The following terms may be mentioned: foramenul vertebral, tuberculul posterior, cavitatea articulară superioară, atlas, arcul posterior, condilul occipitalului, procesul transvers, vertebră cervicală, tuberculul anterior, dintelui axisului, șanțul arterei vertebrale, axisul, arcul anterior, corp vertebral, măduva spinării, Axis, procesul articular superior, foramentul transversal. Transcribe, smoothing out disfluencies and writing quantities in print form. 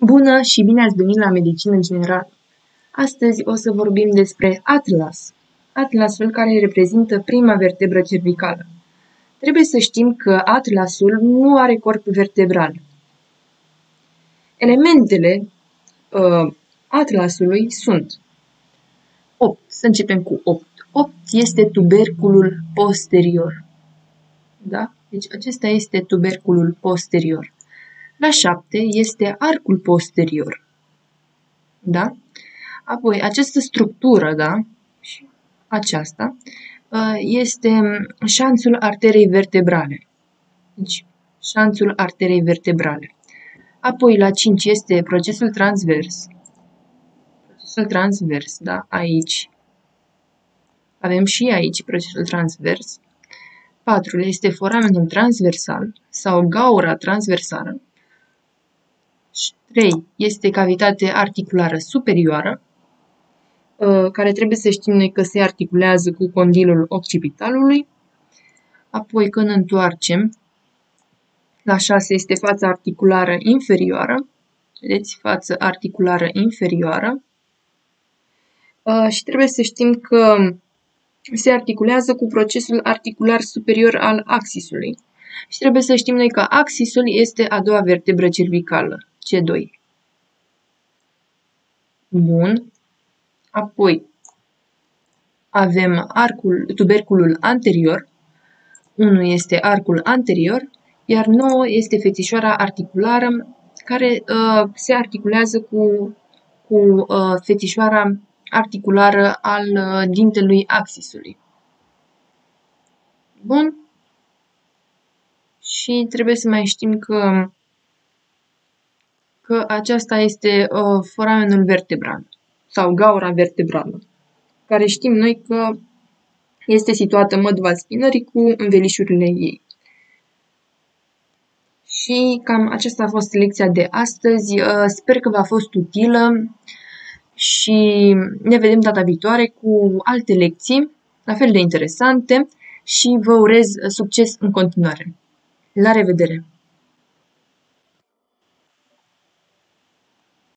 Bună și bine ați venit la Medicină în general! Astăzi o să vorbim despre atlas, atlasul care reprezintă prima vertebră cervicală. Trebuie să știm că atlasul nu are corp vertebral. Elementele atlasului sunt 8. Să începem cu 8. 8 este tuberculul posterior. Da? Deci acesta este tuberculul posterior. La 7 este arcul posterior. Da? Apoi, această structură, da? Și aceasta, este șanțul arterei vertebrale. Deci, șanțul arterei vertebrale. Apoi, la 5 este procesul transvers. Procesul transvers, da? Aici. Avem și aici procesul transvers. 4 este foramentul transversal sau gaura transversală. 3 este cavitatea articulară superioară, care trebuie să știm noi că se articulează cu condilul occipitalului. Apoi, când întoarcem, la 6 este fața articulară inferioară. Vedeți? Fața articulară inferioară. Și trebuie să știm că se articulează cu procesul articular superior al axisului. Și trebuie să știm noi că axisul este a doua vertebră cervicală, C2. Bun. Apoi avem tuberculul anterior. 1 este arcul anterior, iar 9 este fețișoara articulară care se articulează cu fețișoara articulară al dintelui axisului. Bun. Și trebuie să mai știm că aceasta este foramenul vertebral sau gaura vertebrală, care știm noi că este situată măduva spinării cu învelișurile ei. Și cam aceasta a fost lecția de astăzi. Sper că v-a fost utilă și ne vedem data viitoare cu alte lecții la fel de interesante și vă urez succes în continuare. La revedere!